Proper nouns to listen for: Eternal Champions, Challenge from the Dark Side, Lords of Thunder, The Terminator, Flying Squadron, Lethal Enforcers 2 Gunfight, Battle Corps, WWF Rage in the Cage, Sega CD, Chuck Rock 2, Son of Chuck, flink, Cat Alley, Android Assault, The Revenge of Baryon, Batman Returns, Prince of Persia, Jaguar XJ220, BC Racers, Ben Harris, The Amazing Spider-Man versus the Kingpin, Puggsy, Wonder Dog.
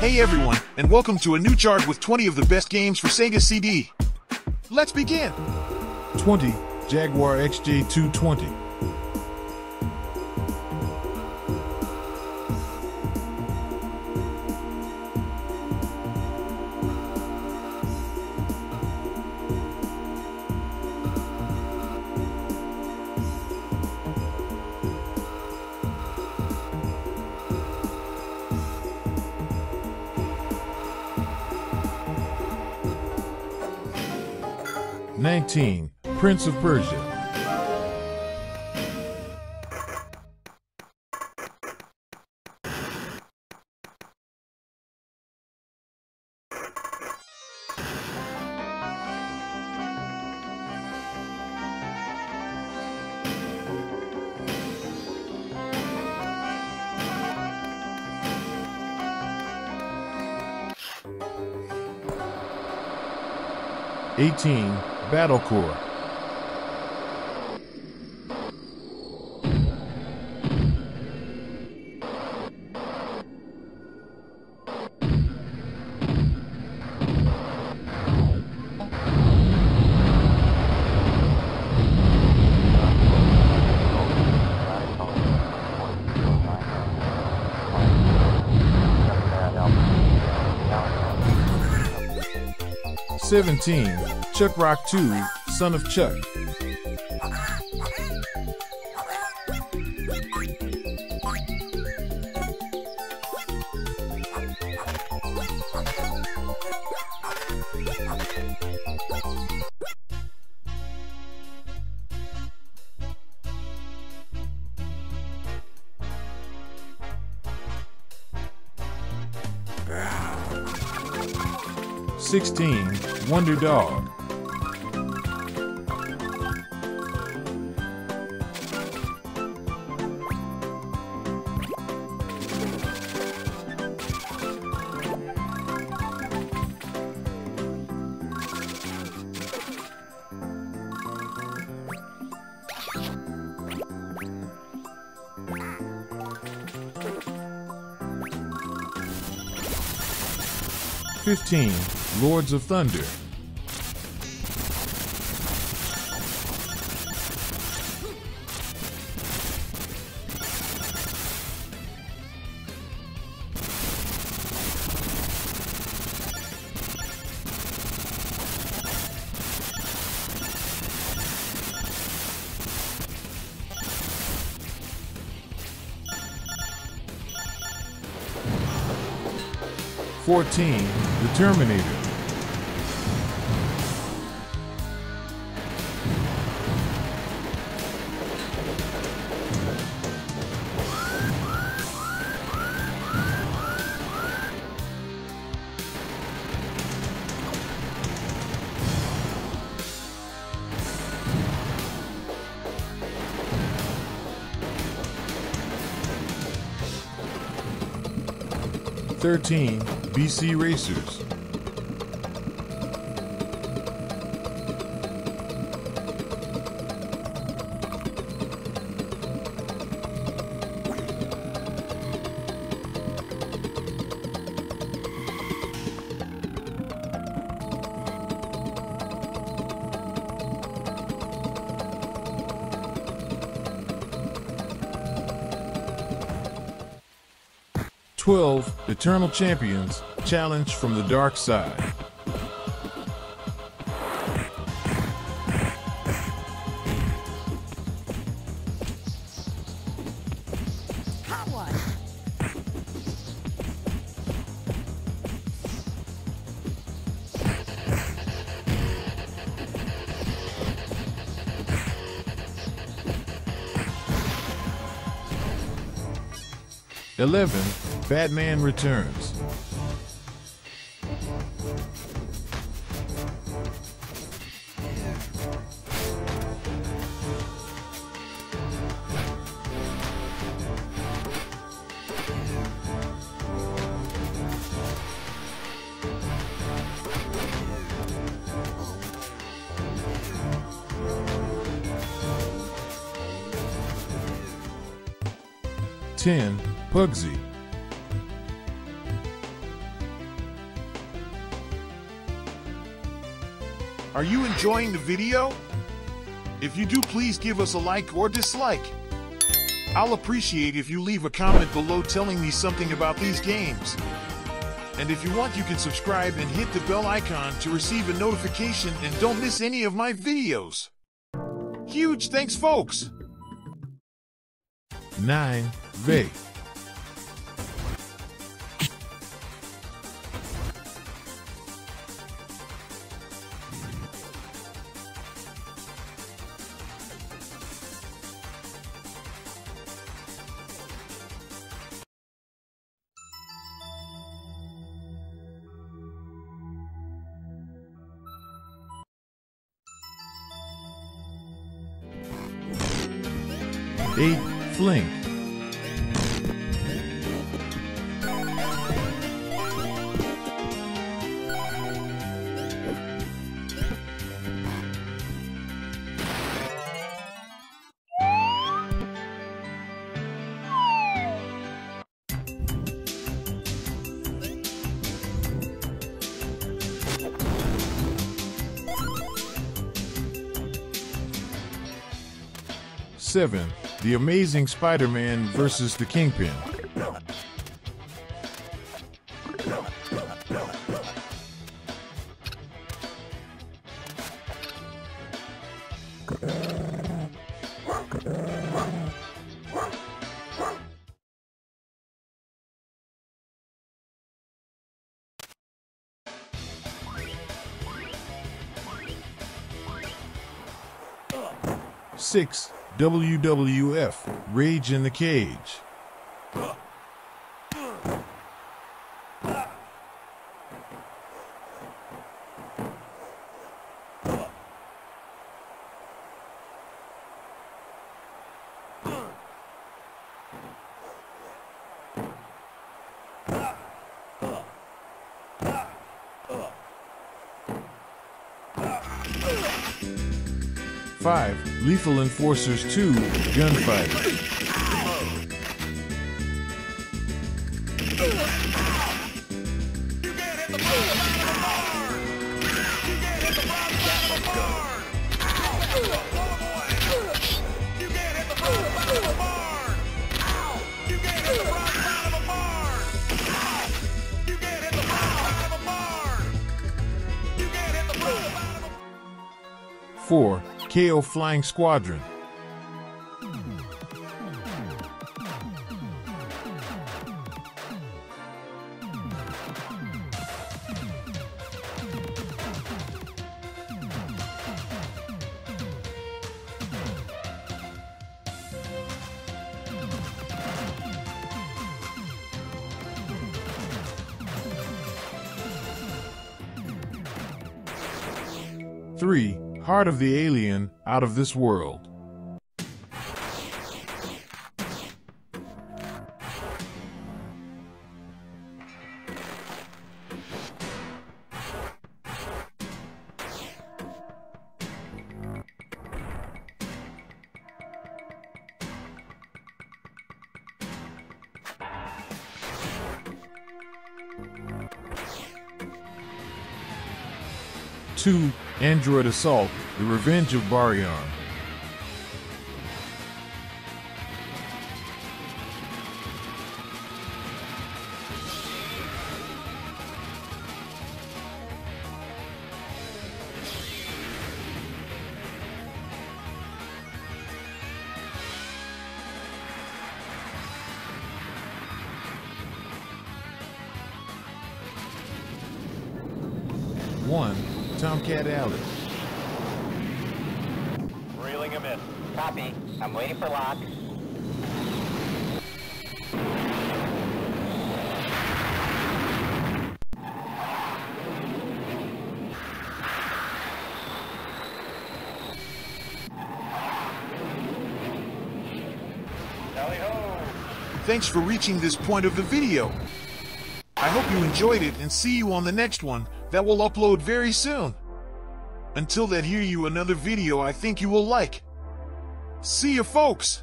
Hey everyone, and welcome to a new chart with 20 of the best games for Sega CD. Let's begin! 20. Jaguar XJ220. Prince of Persia. 18. Battle Corps. 17. Chuck Rock 2, Son of Chuck. 16. Wonder Dog. 15. Lords of Thunder. 14. The Terminator. 13. BC Racers. 12. Eternal Champions, Challenge from the Dark Side. 11. Batman Returns. 10. Puggsy. Are you enjoying the video? If you do, please give us a like or dislike. I'll appreciate if you leave a comment below telling me something about these games. And if you want, you can subscribe and hit the bell icon to receive a notification and don't miss any of my videos. Huge thanks, folks! 9. Bay. Flink. 7. The Amazing Spider-Man versus the Kingpin. 6. WWF Rage in the Cage. 5. Lethal Enforcers 2 Gunfight. 4. KO Flying Squadron. 3. Heart of the Alien, Out of This World. 2. Android Assault, The Revenge of Baryon. 1. Cat Alley. Reeling him in. Copy. I'm waiting for lock. 'Thanks for reaching this point of the video. I hope you enjoyed it and see you on the next one that will upload very soon. Until then, here you another video I think you will like. See ya, folks!